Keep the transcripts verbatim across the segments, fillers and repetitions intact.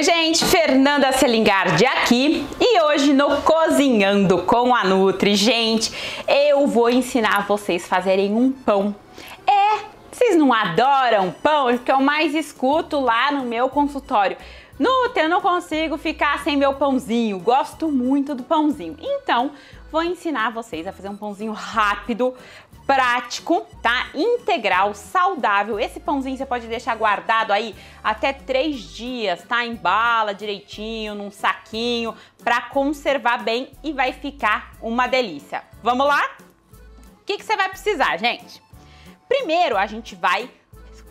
Oi gente, Fernanda Selingardi aqui e hoje no Cozinhando com a Nutri, gente, eu vou ensinar vocês a fazerem um pão. É, vocês não adoram pão? Porque eu mais escuto lá no meu consultório. Nutri, eu não consigo ficar sem meu pãozinho, gosto muito do pãozinho. Então, vou ensinar vocês a fazer um pãozinho rápido, prático, tá? Integral, saudável. Esse pãozinho você pode deixar guardado aí até três dias, tá? Embala direitinho, num saquinho, pra conservar bem e vai ficar uma delícia. Vamos lá? O que que você vai precisar, gente? Primeiro, a gente vai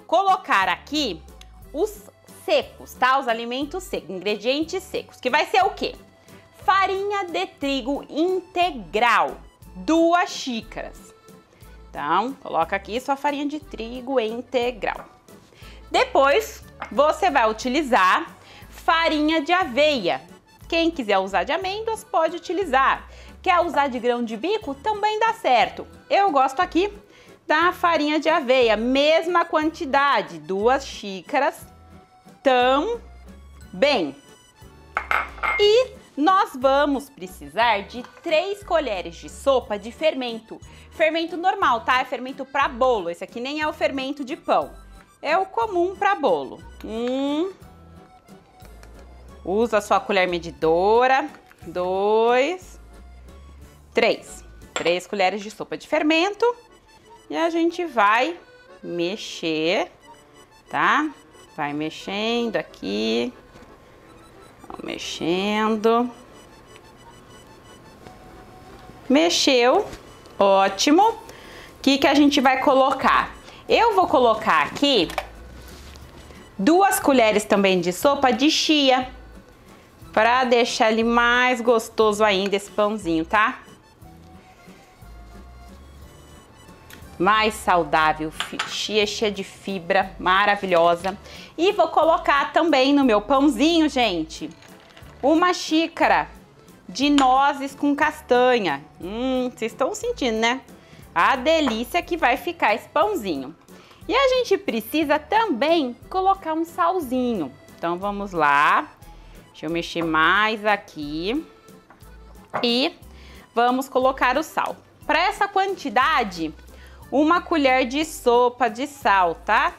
colocar aqui os secos, tá? Os alimentos secos, ingredientes secos, que vai ser o quê? Farinha de trigo integral, duas xícaras. Então, coloca aqui sua farinha de trigo integral. Depois, você vai utilizar farinha de aveia. Quem quiser usar de amêndoas, pode utilizar. Quer usar de grão de bico? Também dá certo. Eu gosto aqui da farinha de aveia, mesma quantidade, duas xícaras também. E nós vamos precisar de três colheres de sopa de fermento. Fermento normal, tá? É fermento para bolo. Esse aqui nem é o fermento de pão. É o comum para bolo. Um. Usa a sua colher medidora. Dois. Três. Três colheres de sopa de fermento. E a gente vai mexer, tá? Vai mexendo aqui. Mexendo. Mexeu. Ótimo. O que que a gente vai colocar? Eu vou colocar aqui duas colheres também de sopa de chia, para deixar ele mais gostoso ainda esse pãozinho, tá? Mais saudável, chia, cheia de fibra, maravilhosa. E vou colocar também no meu pãozinho, gente, uma xícara de nozes com castanha. Hum, vocês estão sentindo, né? A delícia que vai ficar esse pãozinho. E a gente precisa também colocar um salzinho. Então vamos lá. Deixa eu mexer mais aqui. E vamos colocar o sal. Para essa quantidade, uma colher de sopa de sal, tá?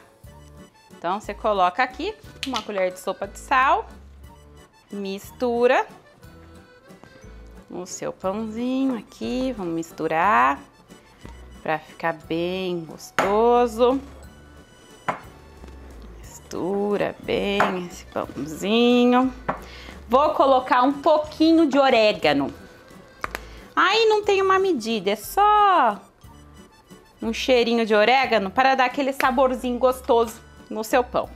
Então você coloca aqui uma colher de sopa de sal. Mistura o seu pãozinho aqui, vamos misturar para ficar bem gostoso. Mistura bem esse pãozinho. Vou colocar um pouquinho de orégano. Aí não tem uma medida, é só um cheirinho de orégano para dar aquele saborzinho gostoso no seu pão.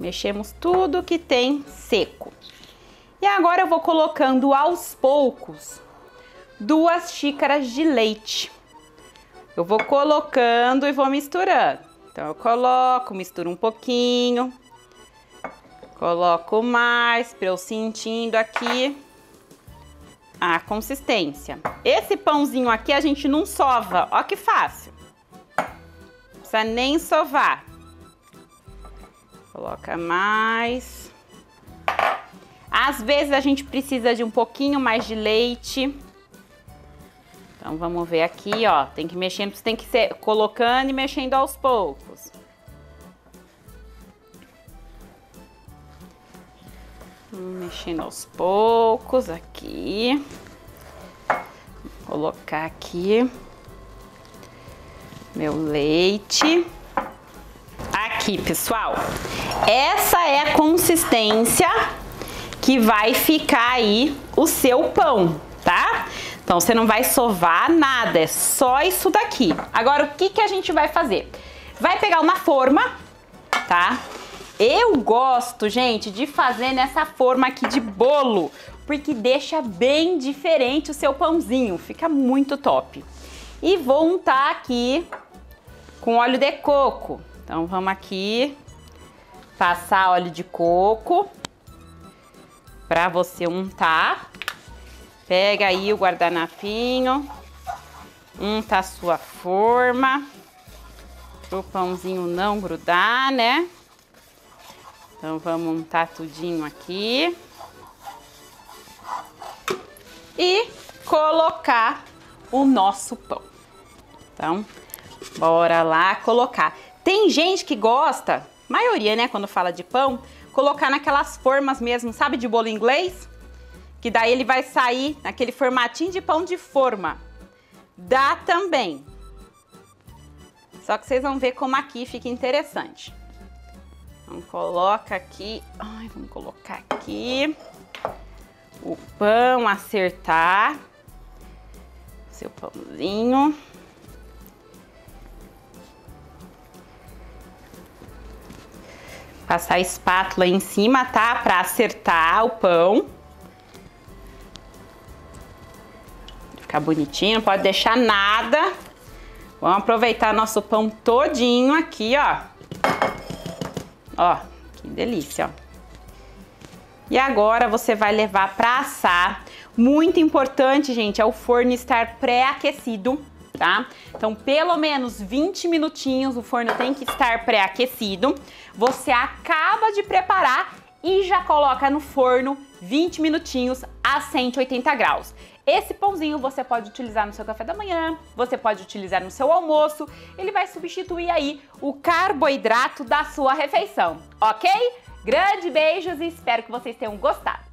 Mexemos tudo que tem seco. E agora eu vou colocando aos poucos duas xícaras de leite. Eu vou colocando e vou misturando. Então eu coloco, misturo um pouquinho. Coloco mais para eu sentindo aqui a consistência. Esse pãozinho aqui a gente não sova. Ó que fácil. Não precisa nem sovar. Coloca mais. Às vezes a gente precisa de um pouquinho mais de leite. Então vamos ver aqui, ó. Tem que ir mexendo, tem que ser colocando e mexendo aos poucos. Mexendo aos poucos aqui. Vou colocar aqui meu leite. Aqui, pessoal. Essa é a consistência que vai ficar aí o seu pão, tá? Então você não vai sovar nada, é só isso daqui. Agora o que que a gente vai fazer? Vai pegar uma forma, tá? Eu gosto, gente, de fazer nessa forma aqui de bolo, porque deixa bem diferente o seu pãozinho, fica muito top. E vou untar aqui com óleo de coco. Então vamos aqui passar óleo de coco para você untar. Pega aí o guardanafinho, unta a sua forma, pro pãozinho não grudar, né? Então vamos untar tudinho aqui e colocar o nosso pão. Então, bora lá colocar. Tem gente que gosta, maioria, né, quando fala de pão, colocar naquelas formas mesmo, sabe, de bolo inglês? Que daí ele vai sair naquele formatinho de pão de forma. Dá também. Só que vocês vão ver como aqui fica interessante. Então coloca aqui, ai, vamos colocar aqui o pão, acertar seu pãozinho. Passar a espátula em cima, tá? Pra acertar o pão. Ficar bonitinho, não pode deixar nada. Vamos aproveitar nosso pão todinho aqui, ó. Ó, que delícia, ó. E agora você vai levar pra assar. Muito importante, gente, é o forno estar pré-aquecido, tá? Então, pelo menos vinte minutinhos o forno tem que estar pré-aquecido. Você acaba de preparar e já coloca no forno vinte minutinhos a cento e oitenta graus. Esse pãozinho você pode utilizar no seu café da manhã, você pode utilizar no seu almoço. Ele vai substituir aí o carboidrato da sua refeição, ok? Grande beijos e espero que vocês tenham gostado.